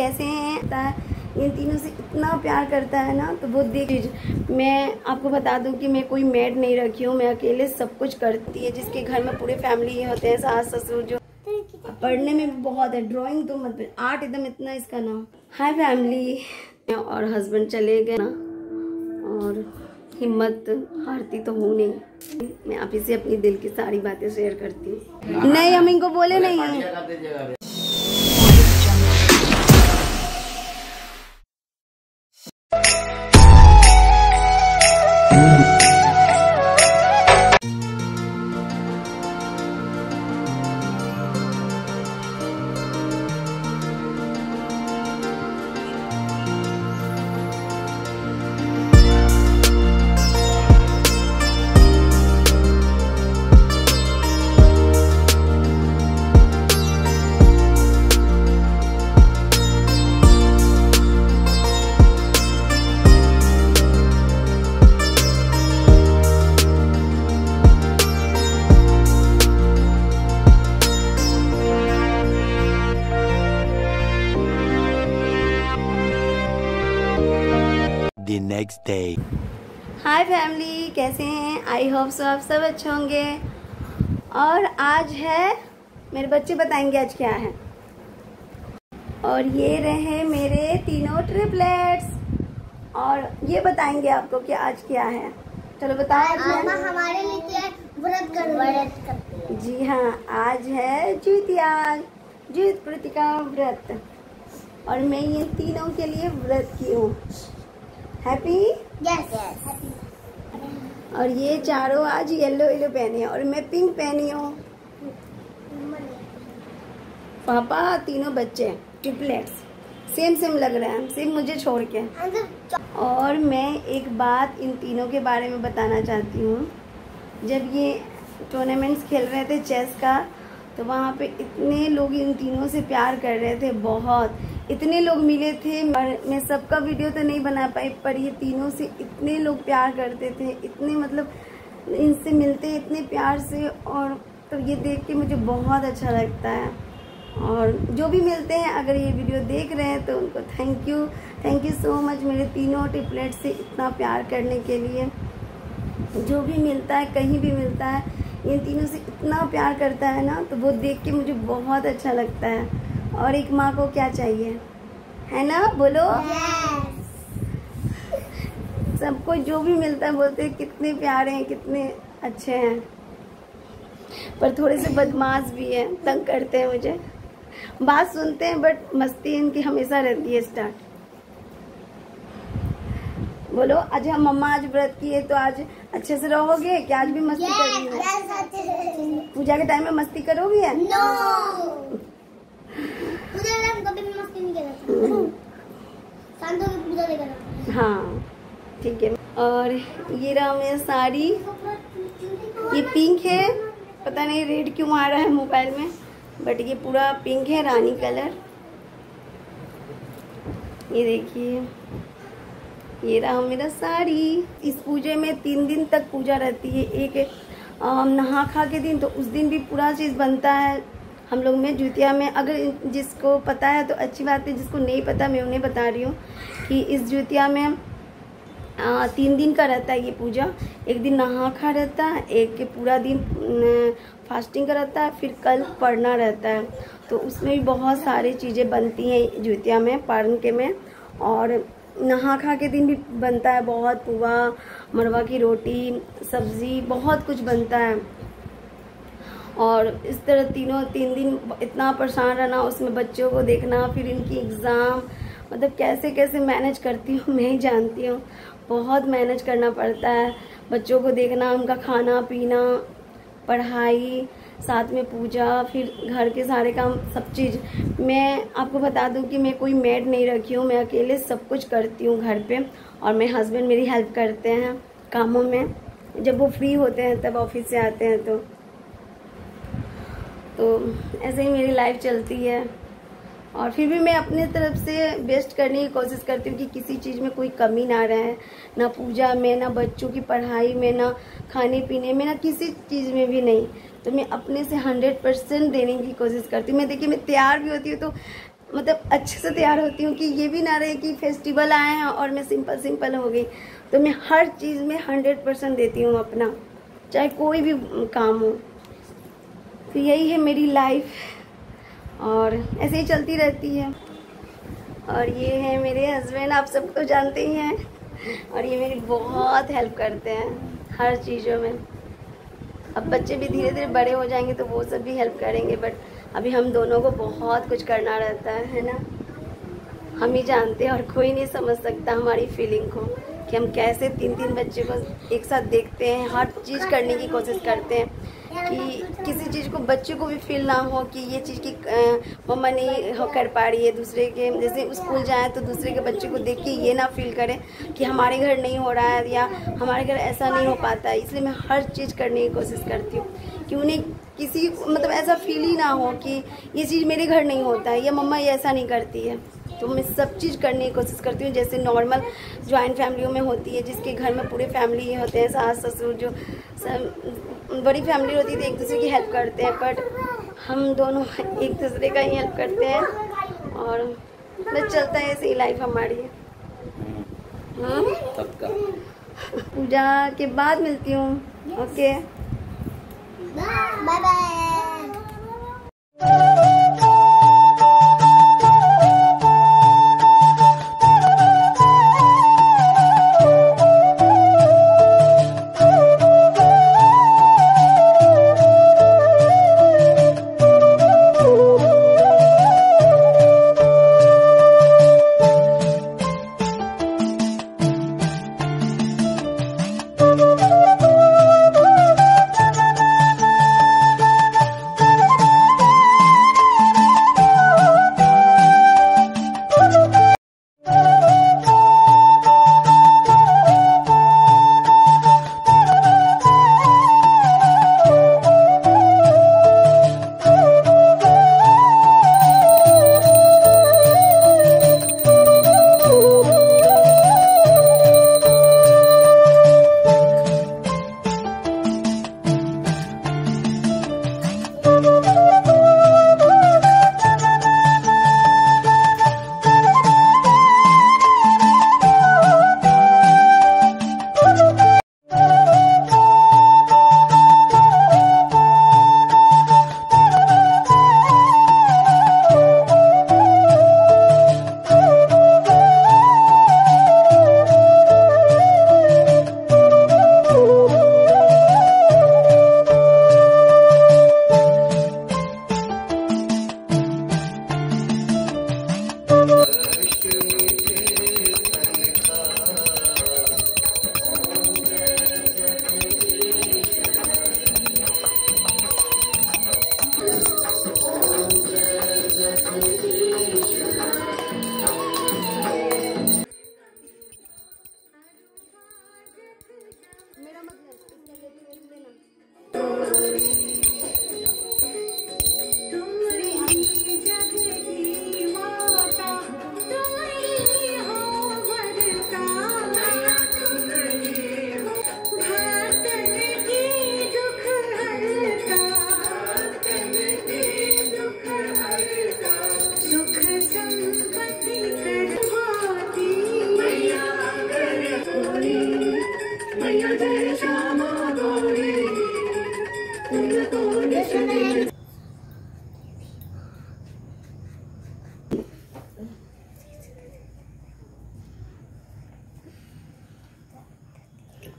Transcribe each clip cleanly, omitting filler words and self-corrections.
कैसे हैं, इन तीनों से इतना प्यार करता है ना। तो वो देख, मैं आपको बता दूं कि मैं कोई मेड नहीं रखी हूँ, मैं अकेले सब कुछ करती है। जिसके घर में पूरे फैमिली होते हैं, सास ससुर, जो पढ़ने में भी बहुत है, ड्राइंग तो मतलब आर्ट एकदम इतना इसका नाम। हाय फैमिली, और हस्बैंड चले गए ना, और हिम्मत हारती तो हूँ नहीं, मैं आप ही से अपनी दिल की सारी बातें शेयर करती हूँ। नहीं, हम इनको बोले नहीं है। Next day. हाय फैमिली, कैसे हैं? आई होप सो आप सब अच्छे होंगे। और आज है, मेरे बच्चे बताएंगे आज क्या है। और ये रहे मेरे तीनों ट्रिपलेट्स, और ये बताएंगे आपको कि आज क्या है। चलो बताओ। हमारे लिए व्रत करते हैं। जी हाँ, आज है जिवितिया, जिवित कृतिका व्रत, और मैं ये तीनों के लिए व्रत की हूँ। हैप्पी? Yes, happy. और ये चारों आज येलो येलो पहने हैं, और मैं पिंक पहनी हूँ। पापा तीनों बच्चे ट्रिपलेट्स सेम सेम लग रहे हैं, सेम मुझे छोड़ के। और मैं एक बात इन तीनों के बारे में बताना चाहती हूँ। जब ये टूर्नामेंट्स खेल रहे थे चेस का, तो वहाँ पे इतने लोग इन तीनों से प्यार कर रहे थे, बहुत इतने लोग मिले थे। और मैं सबका वीडियो तो नहीं बना पाई, पर ये तीनों से इतने लोग प्यार करते थे, इतने मतलब इनसे मिलते इतने प्यार से, और तो ये देख के मुझे बहुत अच्छा लगता है। और जो भी मिलते हैं, अगर ये वीडियो देख रहे हैं, तो उनको थैंक यू सो मच मेरे तीनों ट्रिपलेट से इतना प्यार करने के लिए। जो भी मिलता है, कहीं भी मिलता है, इन तीनों से इतना प्यार करता है ना, तो वो देख के मुझे बहुत अच्छा लगता है। और एक माँ को क्या चाहिए, है ना? बोलो। yes. सबको जो भी मिलता है बोलते हैं कितने प्यारे हैं, कितने अच्छे हैं, पर थोड़े से बदमाश भी हैं, तंग करते हैं मुझे, बात सुनते हैं, बट मस्ती इनकी हमेशा रहती है स्टार्ट। बोलो। अच्छा मम्मा आज व्रत की है, तो आज अच्छे से रहोगे क्या? आज भी मस्ती करोगी? yes. पूजा के टाइम में मस्ती करोगी? no. हाँ ठीक है। और ये रहा मेरा साड़ी, ये पिंक है, पता नहीं रेड क्यों आ रहा है मोबाइल में, बट ये पूरा पिंक है, रानी कलर। ये देखिए, ये रहा मेरा साड़ी। इस पूजे में 3 दिन तक पूजा रहती है। एक नहा खा के दिन, तो उस दिन भी पूरा चीज़ बनता है हम लोग में, जिवितिया में। अगर जिसको पता है तो अच्छी बात है, जिसको नहीं पता मैं उन्हें बता रही हूँ कि इस जिवितिया में 3 दिन का रहता है ये पूजा। एक दिन नहा खा रहता है, एक पूरा दिन फास्टिंग का रहता है, फिर कल पढ़ना रहता है। तो उसमें भी बहुत सारी चीज़ें बनती हैं जिवितिया में, पारण के में। और नहा खा के दिन भी बनता है बहुत, पुआ, मरवा की रोटी, सब्जी, बहुत कुछ बनता है। और इस तरह 3 दिन इतना परेशान रहना, उसमें बच्चों को देखना, फिर इनकी एग्ज़ाम, मतलब कैसे कैसे मैनेज करती हूँ मैं ही जानती हूँ। बहुत मैनेज करना पड़ता है, बच्चों को देखना, उनका खाना पीना, पढ़ाई, साथ में पूजा, फिर घर के सारे काम, सब चीज़। मैं आपको बता दूँ कि मैं कोई मेड नहीं रखी हूँ, मैं अकेले सब कुछ करती हूँ घर पर। और मेरे हस्बैंड मेरी हेल्प करते हैं कामों में, जब वो फ्री होते हैं तब ऑफिस से आते हैं। तो ऐसे ही मेरी लाइफ चलती है। और फिर भी मैं अपने तरफ से बेस्ट करने की कोशिश करती हूँ कि किसी चीज़ में कोई कमी ना रहे, ना पूजा में, ना बच्चों की पढ़ाई में, ना खाने पीने में, ना किसी चीज़ में भी नहीं। तो मैं अपने से 100% देने की कोशिश करती हूँ। मैं देखिए, मैं तैयार भी होती हूँ तो मतलब अच्छे से तैयार होती हूँ कि ये भी ना रहे कि फेस्टिवल आए हैं और मैं सिंपल सिंपल हो गई। तो मैं हर चीज़ में 100% देती हूँ अपना, चाहे कोई भी काम हो। तो यही है मेरी लाइफ और ऐसे ही चलती रहती है। और ये है मेरे हस्बैंड, आप सब तो जानते ही हैं, और ये मेरी बहुत हेल्प करते हैं हर चीज़ों में। अब बच्चे भी धीरे धीरे बड़े हो जाएंगे तो वो सब भी हेल्प करेंगे, बट अभी हम दोनों को बहुत कुछ करना रहता है ना। हम ही जानते हैं और कोई नहीं समझ सकता हमारी फीलिंग को कि हम कैसे 3 बच्चे को एक साथ देखते हैं, हर चीज़ करने की कोशिश करते हैं कि किसी चीज़ को बच्चे को भी फील ना हो कि ये चीज़ की मम्मा नहीं कर पा रही है। दूसरे के जैसे स्कूल जाए तो दूसरे के बच्चे को देख के ये ना फील करें कि हमारे घर नहीं हो रहा है या हमारे घर ऐसा नहीं हो पाता है। इसलिए मैं हर चीज़ करने की कोशिश करती हूँ कि उन्हें किसी मतलब ऐसा फील ही ना हो कि ये चीज़ मेरे घर नहीं होता है या मम्मा ये ऐसा नहीं करती है। तो मैं सब चीज़ करने की कोशिश करती हूँ जैसे नॉर्मल जॉइंट फैमिलियों में होती है, जिसके घर में पूरे फैमिली होते हैं, सास ससुर जो सब बड़ी फैमिली होती है, एक दूसरे की हेल्प करते हैं। बट हम दोनों एक दूसरे का ही हेल्प करते हैं और बस चलता है ऐसे ही लाइफ हमारी। हाँ, पूजा के बाद मिलती हूँ। Okay, bye bye.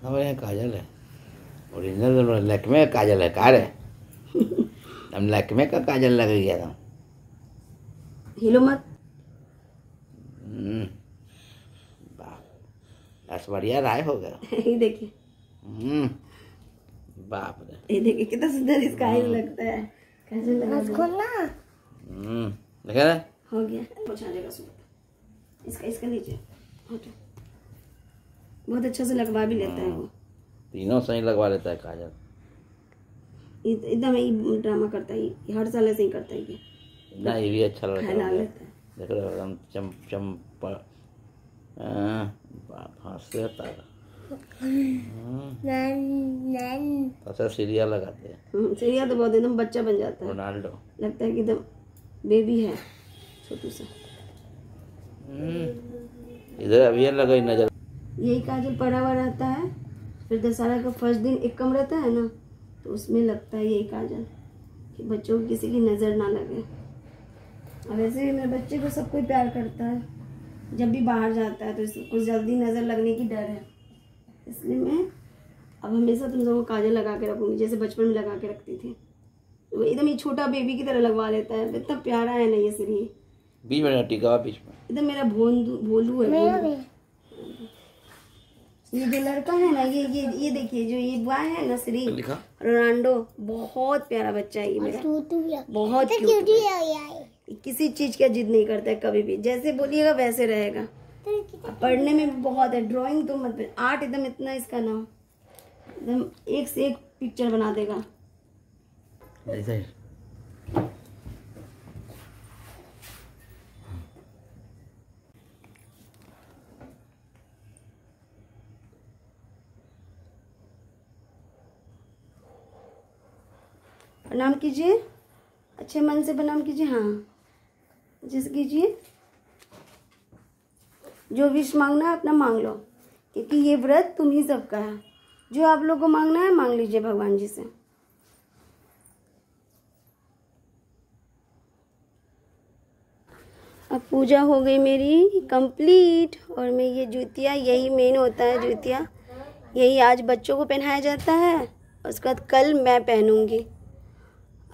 हमारे यहाँ काजल है, ओरिजिनल लक्मे का काजल है। कार है हम लक्मे का काजल लग गया था। हिलो मत, बाप बढ़िया राय हो गया। ये देखिए, बाप रे, ये देखिए कितना सुंदर इसका आइल लगता है। कैसे लगा, खोलना देखा ना, हो गया पहुंचा देगा सुबह। इसका नीचे बहुत अच्छा से लगवा भी लेता है वो, तीनों सही लगवा लेता है काजल। एकदम ड्रामा करता है, हर साल ऐसे ही करता है। ना ये भी अच्छा लगता है, देख रहे हो, चम चम हंसते तारा अच्छा सीरिया लगाते हैं। सीरिया तो बहुत एकदम बच्चा बन जाता है, रोनाल्डो लगता है कि एकदम बेबी है। छोटू सा। इधर अभियान लगाई नजर। यही काजल पड़ा हुआ रहता है, फिर दशहरा का फर्स्ट दिन एक कम रहता है ना, तो उसमें लगता है यही काजल कि बच्चों को किसी की नज़र ना लगे। और वैसे भी मेरे बच्चे को सब कोई प्यार करता है, जब भी बाहर जाता है तो इसको जल्दी नज़र लगने की डर है, इसलिए मैं अब हमेशा तुम लोगों को काजल लगा के रखूँगी जैसे बचपन में लगा के रखती थी। वो एकदम ये छोटा बेबी की तरह लगवा लेता है, इतना प्यारा है ना ये सीरी। बीच में टिका बीच में एकदम मेरा भोलू है ये जो लड़का है ना, ये देखिए जो ये बॉय है ना श्री रोनाल्डो, बहुत प्यारा बच्चा है ये मेरा, बहुत क्यूट है। किसी चीज का जिद नहीं करता है कभी भी, जैसे बोलिएगा वैसे रहेगा। पढ़ने में भी बहुत है, ड्राइंग तो मत, आर्ट एकदम इतना इसका ना एकदम एक से एक पिक्चर बना देगा। प्रणाम कीजिए, अच्छे मन से प्रणाम कीजिए। हाँ जैसे कीजिए, जो विश मांगना है अपना मांग लो, क्योंकि ये व्रत तुम ही सबका है। जो आप लोगों को मांगना है मांग लीजिए भगवान जी से। अब पूजा हो गई मेरी कंप्लीट, और मैं ये जूतिया, यही मेन होता है जूतिया, यही आज बच्चों को पहनाया जाता है, उसके बाद कल मैं पहनूंगी।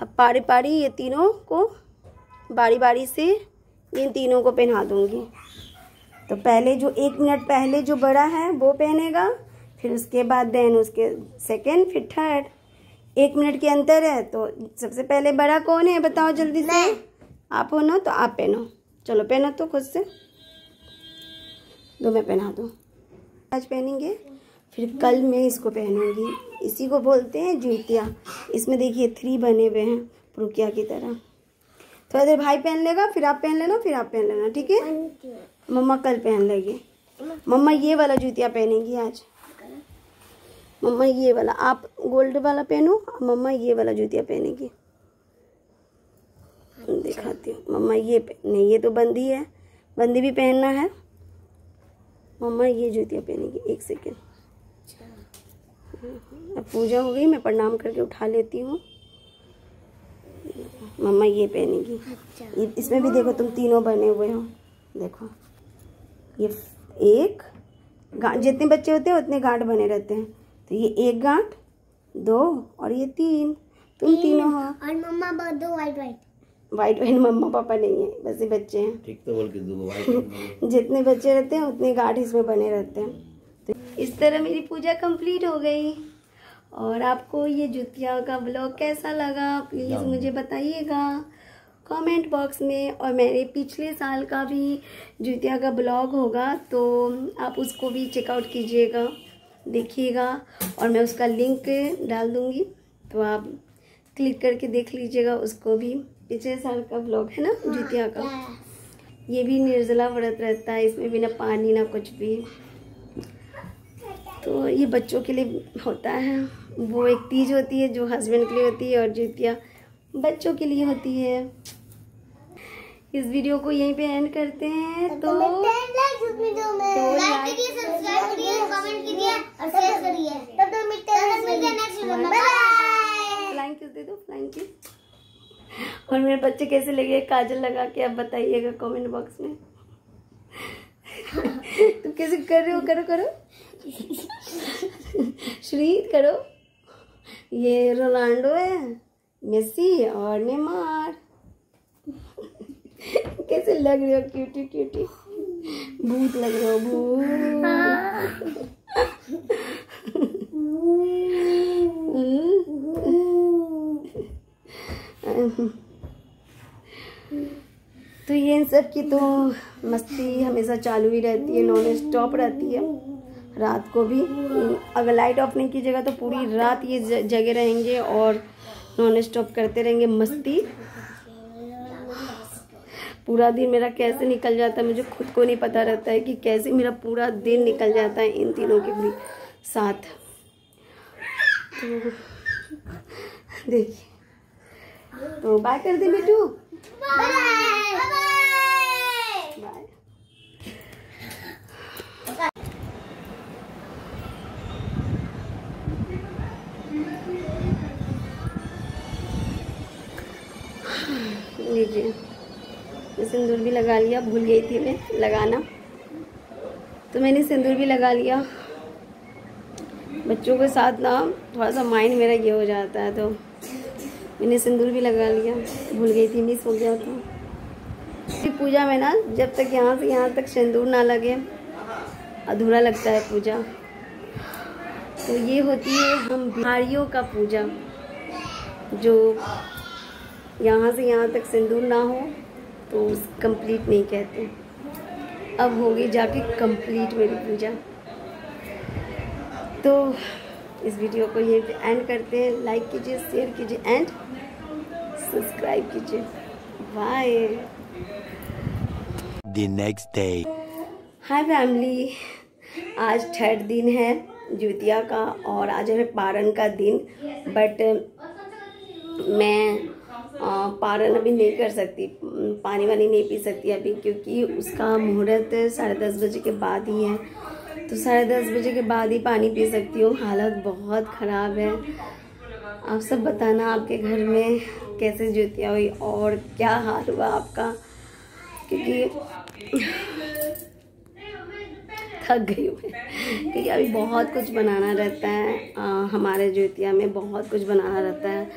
अब पारी पारी ये तीनों को बारी बारी से इन तीनों को पहना दूंगी। तो पहले जो 1 मिनट पहले जो बड़ा है वो पहनेगा, फिर उसके बाद देन उसके सेकंड, फिर थर्ड। 1 मिनट के अंतर है, तो सबसे पहले बड़ा कौन है बताओ जल्दी से। आप हो ना तो आप पहनो, चलो पहनो तो खुद से, दो मैं पहना दूँ। आज पहनेंगे, फिर कल मैं इसको पहनूंगी, इसी को बोलते हैं जूतिया। इसमें देखिए 3 बने हुए हैं पुरुकिया की तरह। थोड़ा देर भाई पहन लेगा, फिर आप पहन लेना, फिर आप पहन लेना, ठीक है। मम्मा कल पहन लेगी, मम्मा ये वाला जूतिया पहनेंगी आज। मम्मा ये वाला, आप गोल्ड वाला पहनो, मम्मा ये वाला जूतिया पहनेगी। दिखाती हूँ मम्मा ये नहीं, ये तो बंदी है, बंदी भी पहनना है। मम्मा ये जूतिया पहनेगी, 1 सेकेंड। अब पूजा हो गई, मैं प्रणाम करके उठा लेती हूँ। मम्मा ये पहनेगी, अच्छा। इसमें भी देखो तुम तीनों बने हुए हो, देखो ये एक गांठ, जितने बच्चे होते हैं उतने गांठ बने रहते हैं, तो ये 1 गांठ, 2 और ये 3, तुम तीनों हो। और मम्मा पापा 2 वाइट वाइट, मम्मा पापा नहीं है, बस ये बच्चे हैं। ठीक तो बोल के दो, जितने बच्चे रहते हैं उतने गांठ इसमें बने रहते हैं। इस तरह मेरी पूजा कंप्लीट हो गई। और आपको ये जूतिया का ब्लॉग कैसा लगा प्लीज़ मुझे बताइएगा कमेंट बॉक्स में। और मेरे पिछले साल का भी जूतिया का ब्लॉग होगा, तो आप उसको भी चेकआउट कीजिएगा, देखिएगा, और मैं उसका लिंक डाल दूँगी, तो आप क्लिक करके देख लीजिएगा उसको भी। पिछले साल का ब्लॉग है ना जूतिया का। ये भी निर्जला व्रत रहता है, इसमें भी ना पानी ना कुछ भी, तो ये बच्चों के लिए होता है। वो एक तीज होती है जो हस्बैंड के लिए होती है, और जूतिया बच्चों के लिए होती है। इस वीडियो को यहीं पे एंड करते हैं, तो लाइक कीजिए, सब्सक्राइब कीजिए, कमेंट कीजिए और शेयर करिए। तब तक मिलते हैं नेक्स्ट वीडियो में। बाय। फ्लाइंग किस दे दो, फ्लाइंग किस। और मेरे बच्चे कैसे लगे काजल लगा के, आप बताइएगा कमेंट बॉक्स में। तुम कैसे कर रहे हो, करो श्री करो। ये रोनाल्डो है, मेसी और नेमार। कैसे लग रहे हो, क्यूटी भूत लग रहे हो, भूत। तो ये इन सब की तो मस्ती हमेशा चालू ही रहती है, नॉन स्टॉप रहती है, रात को भी। अगर लाइट ऑफ नहीं कीजिएगा तो पूरी रात ये जगे रहेंगे और नॉन स्टॉप करते रहेंगे मस्ती। पूरा दिन मेरा कैसे निकल जाता है मुझे खुद को नहीं पता रहता है कि कैसे मेरा पूरा दिन निकल जाता है इन तीनों के भी साथ। तो देखिए, तो बाय कर दे बेटू, बाय। लीजिए। मैं सिंदूर भी लगा लिया, भूल गई थी मैं लगाना, तो मैंने सिंदूर भी लगा लिया। बच्चों के साथ ना थोड़ा सा माइंड मेरा ये हो जाता है, तो मैंने सिंदूर भी लगा लिया, भूल गई थी, मिस हो गया था। पूजा में ना जब तक यहाँ से यहाँ तक सिंदूर ना लगे अधूरा लगता है पूजा। तो ये होती है हम बिहारियों का पूजा, जो यहाँ से यहाँ तक सिंदूर ना हो तो उस कंप्लीट नहीं कहते। अब होगी जाके कंप्लीट मेरी पूजा। तो इस वीडियो को ये एंड करते हैं। लाइक कीजिए, शेयर कीजिए एंड सब्सक्राइब कीजिए। Bye. The next day. Hi family, आज थर्ड दिन है ज्योतिया का और आज है पारण का दिन। बट मैं पारण अभी नहीं कर सकती, पानी वानी नहीं पी सकती अभी, क्योंकि उसका मुहूर्त 10:30 बजे के बाद ही है। तो 10:30 बजे के बाद ही पानी पी सकती हूँ। हालत बहुत ख़राब है। आप सब बताना आपके घर में कैसे ज्योतिया हुई और क्या हाल हुआ आपका, क्योंकि थक गई हूँ, क्योंकि अभी बहुत कुछ बनाना रहता है। हमारे ज्योतिया में बहुत कुछ बनाना रहता है,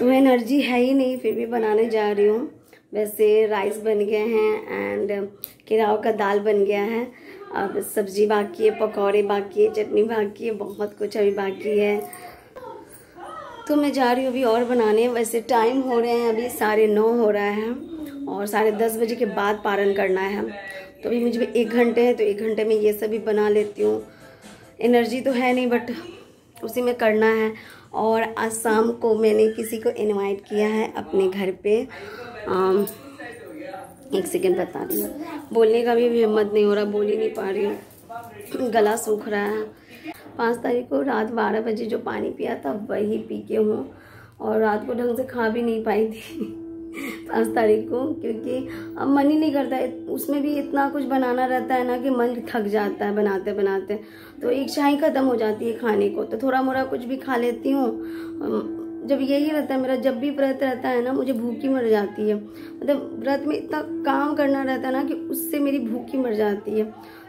तो एनर्जी है ही नहीं, फिर भी बनाने जा रही हूँ। वैसे राइस बन गए हैं एंड केराव का दाल बन गया है। अब सब्जी बाकी है, पकौड़े बाकी है, चटनी बाकी है, बहुत कुछ अभी बाकी है। तो मैं जा रही हूँ अभी और बनाने। वैसे टाइम हो रहे हैं अभी 9:30 हो रहा है और 10:30 बजे के बाद पारण करना है। तो अभी मुझे 1 घंटे है, तो 1 घंटे में ये सभी बना लेती हूँ। एनर्जी तो है नहीं, बट उसी में करना है। और आज शाम को मैंने किसी को इनवाइट किया है अपने घर पे। एक सेकेंड बता रही हूँ, बोलने का भी हिम्मत नहीं हो रहा, बोल ही नहीं पा रही हूँ, गला सूख रहा है। 5 तारीख को रात 12 बजे जो पानी पिया था वही पी के हूँ, और रात को ढंग से खा भी नहीं पाई थी 5 तारीख को, क्योंकि अब मन ही नहीं करता है। उसमें भी इतना कुछ बनाना रहता है ना कि मन थक जाता है बनाते बनाते, तो इच्छा ही ख़त्म हो जाती है खाने को। तो थोड़ा मोड़ा कुछ भी खा लेती हूँ। जब यही रहता है मेरा, जब भी व्रत रहता है ना मुझे भूख ही मर जाती है। मतलब व्रत में इतना काम करना रहता है ना कि उससे मेरी भूख ही मर जाती है।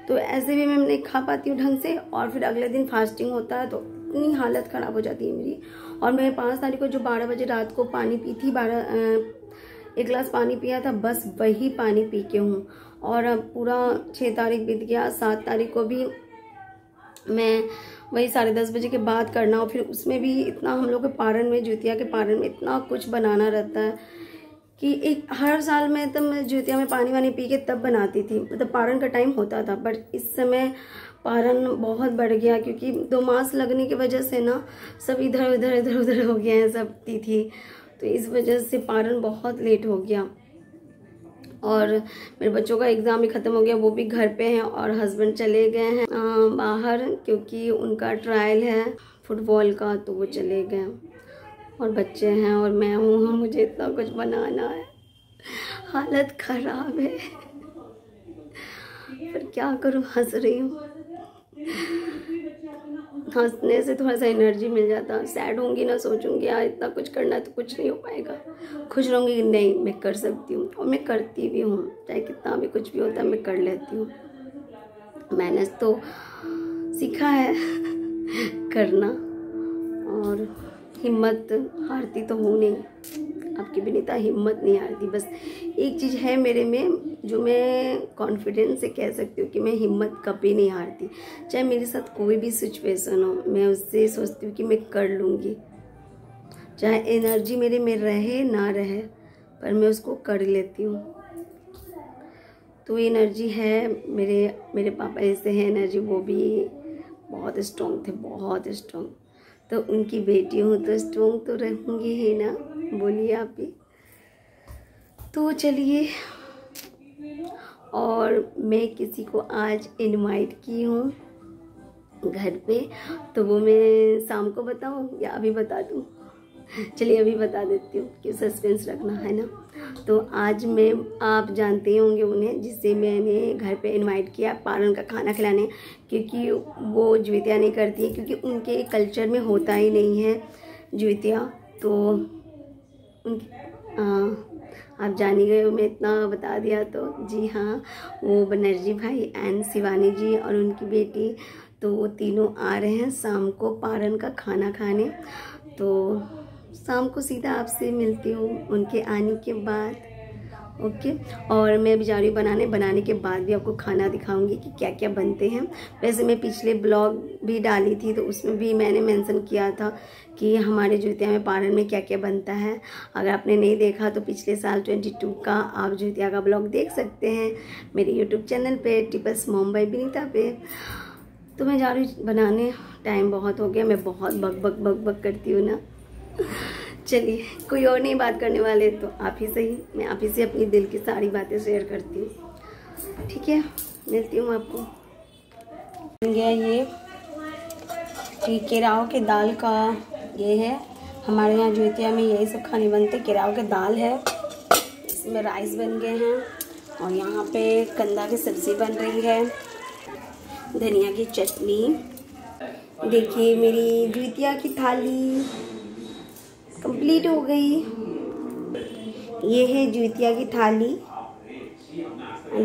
तो ऐसे भी मैं नहीं खा पाती हूँ ढंग से, और फिर अगले दिन फास्टिंग होता है, तो इतनी हालत ख़राब हो जाती है मेरी। और मैं 5 तारीख को जो 12 बजे रात को पानी पी थी, 1 गिलास पानी पिया था, बस वही पानी पी के हूँ। और अब पूरा 6 तारीख बीत गया। 7 तारीख को भी मैं वही 10:30 बजे के बाद करना, और फिर उसमें भी इतना हम लोग के पारण में, ज्योतिया के पारण में इतना कुछ बनाना रहता है कि एक हर साल में तब मैं ज्योतिया में पानी वानी पी के तब बनाती थी, मतलब पारण का टाइम होता था। बट इस समय पारण बहुत बढ़ गया, क्योंकि 2 मास लगने की वजह से ना सब इधर उधर हो गए हैं सब तिथि, तो इस वजह से पारण बहुत लेट हो गया। और मेरे बच्चों का एग्ज़ाम भी ख़त्म हो गया, वो भी घर पे हैं, और हस्बैंड चले गए हैं बाहर, क्योंकि उनका ट्रायल है फुटबॉल का, तो वो चले गए। और बच्चे हैं और मैं हूँ, मुझे इतना कुछ बनाना है, हालत ख़राब है, पर क्या करूँ, हंस रही हूँ। हंसने से थोड़ा सा एनर्जी मिल जाता। सैड होंगी ना, सोचूंगी यार इतना कुछ करना है तो कुछ नहीं हो पाएगा, खुश रहूँगी नहीं मैं कर सकती हूँ, और मैं करती भी हूँ। चाहे कितना भी कुछ भी होता है मैं कर लेती हूँ, मैंने तो सीखा है करना। और हिम्मत हारती तो हूँ नहीं, आपकी बिनीता हिम्मत नहीं हारती। बस एक चीज़ है मेरे में जो मैं कॉन्फिडेंस से कह सकती हूँ कि मैं हिम्मत कभी नहीं हारती। चाहे मेरे साथ कोई भी सिचुएशन हो, मैं उससे सोचती हूँ कि मैं कर लूँगी, चाहे एनर्जी मेरे में रहे ना रहे, पर मैं उसको कर लेती हूँ। तो एनर्जी है, मेरे पापा ऐसे हैं एनर्जी, वो भी बहुत स्ट्रॉन्ग थे, बहुत स्ट्रॉन्ग, तो उनकी बेटी हूँ तो स्ट्रॉन्ग तो रहूँगी ही ना, बोलिए आप ही। तो चलिए, और मैं किसी को आज इनवाइट की हूँ घर पे, तो वो मैं शाम को बताऊँ या अभी बता दूँ? चलिए अभी बता देती हूँ, क्यों सस्पेंस रखना है ना। तो आज मैं, आप जानते ही होंगे उन्हें, जिसे मैंने घर पे इनवाइट किया पारण का खाना खिलाने, क्योंकि वो ज्योतिया नहीं करती है, क्योंकि उनके कल्चर में होता ही नहीं है ज्योतिया। तो उनकी आप जान ही गए हो, मैं इतना बता दिया तो। जी हाँ, वो बनर्जी भाई एंड शिवानी जी और उनकी बेटी, तो वो तीनों आ रहे हैं शाम को पारन का खाना खाने। तो शाम को सीधा आपसे मिलती हूँ उनके आने के बाद, ओके। और मैं भी जा रही हूँ बनाने के बाद भी आपको खाना दिखाऊंगी कि क्या क्या बनते हैं। वैसे मैं पिछले ब्लॉग भी डाली थी तो उसमें भी मैंने मेंशन किया था कि हमारे जिवितिया में पारन में क्या क्या बनता है। अगर आपने नहीं देखा तो पिछले साल 22 का आप जिवितिया का ब्लॉग देख सकते हैं मेरे यूट्यूब चैनल पर ट्रिपल्स मॉम बाय बिनीता पे। तो मैं जा रही हूँ बनाने, टाइम बहुत हो गया, मैं बहुत बक बक करती हूँ ना। चलिए, कोई और नहीं बात करने वाले तो आप ही सही, मैं आप ही से अपनी दिल की सारी बातें शेयर करती हूँ, ठीक है। मिलती हूँ आपको। बन गया ये केराव के दाल का, ये है हमारे यहाँ जिवितिया में यही सब खाने बनते। केराव के दाल है, इसमें राइस बन गए हैं और यहाँ पे कंदा की सब्ज़ी बन रही है, धनिया की चटनी। देखिए मेरी जिवितिया की थाली कंप्लीट हो गई। ये है जिवितिया की थाली।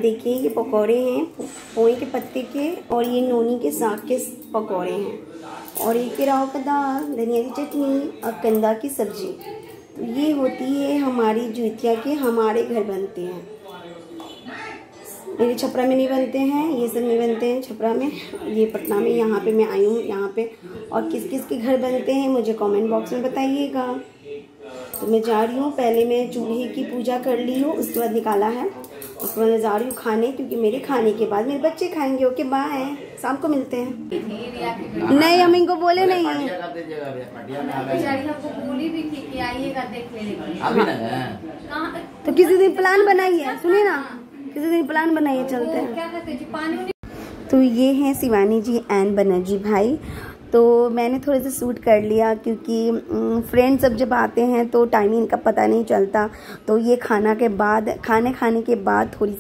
देखिए ये पकौड़े हैं पोहे के पत्ते के, और ये नोनी के साग के पकौड़े हैं, और ये केराव का दाल, धनिया की चटनी और कंदा की सब्जी। तो ये होती है हमारी जिवितिया के, हमारे घर बनते हैं। मेरे छपरा में नहीं बनते हैं, ये सब नहीं बनते हैं छपरा में, ये पटना में। यहाँ पे मैं आई हूँ यहाँ पे, और किस किस के घर बनते हैं मुझे कमेंट बॉक्स में बताइएगा। तो मैं जा रही हूँ, पहले मैं चूल्हे की पूजा कर ली हूँ, उसके बाद निकाला है, उसके बाद मैं जा रही हूँ खाने, क्योंकि मेरे खाने के बाद मेरे बच्चे खाएंगे। ओके बाय, शाम को मिलते हैं। नहीं, हम इनको बोले नहीं है तो किसी दिन प्लान बनाइए, सुनिए ना, किसी दिन प्लान बनाइए, चलते हैं। तो ये हैं शिवानी जी एंड बनर्जी भाई। तो मैंने थोड़े से सूट कर लिया क्योंकि फ्रेंड्स सब जब आते हैं तो टाइमिंग का पता नहीं चलता। तो ये खाने खाने के बाद थोड़ी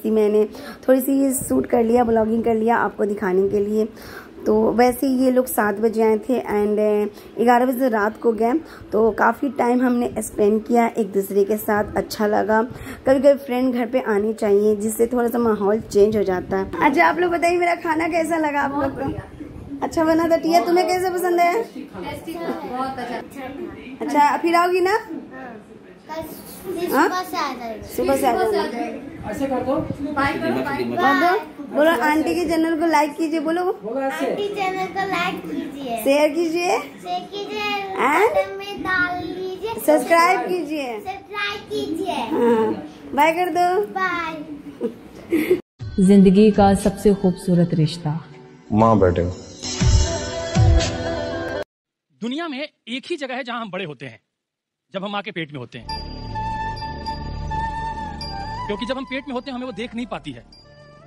सी सूट कर लिया, ब्लॉगिंग कर लिया आपको दिखाने के लिए। तो वैसे ये लोग 7 बजे आए थे एंड 11 बजे रात को गए। तो काफ़ी टाइम हमने स्पेंड किया एक दूसरे के साथ, अच्छा लगा। कभी कभी फ्रेंड घर पे आने चाहिए जिससे थोड़ा सा माहौल चेंज हो जाता है। अच्छा आप लोग बताइए मेरा खाना कैसा लगा आप लोग को? अच्छा बना था। टिया तुम्हें कैसे पसंद है? बहुत अच्छा। अच्छा फिर आओगी ना? सुबह से बोलो आंटी के चैनल को लाइक कीजिए, बोलो आंटी चैनल को लाइक कीजिए, शेयर कीजिए, सब्सक्राइब कीजिए, बाय कर दो, बाय। जिंदगी का सबसे खूबसूरत रिश्ता माँ बेटे। दुनिया में एक ही जगह है जहाँ हम बड़े होते हैं, जब हम माँ के पेट में होते हैं, क्योंकि जब हम पेट में होते हैं हमें वो देख नहीं पाती है,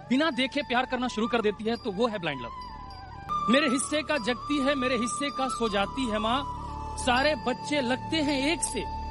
बिना देखे प्यार करना शुरू कर देती है, तो वो है ब्लाइंड लव। मेरे हिस्से का जगती है, मेरे हिस्से का सो जाती है माँ, सारे बच्चे लगते हैं एक से।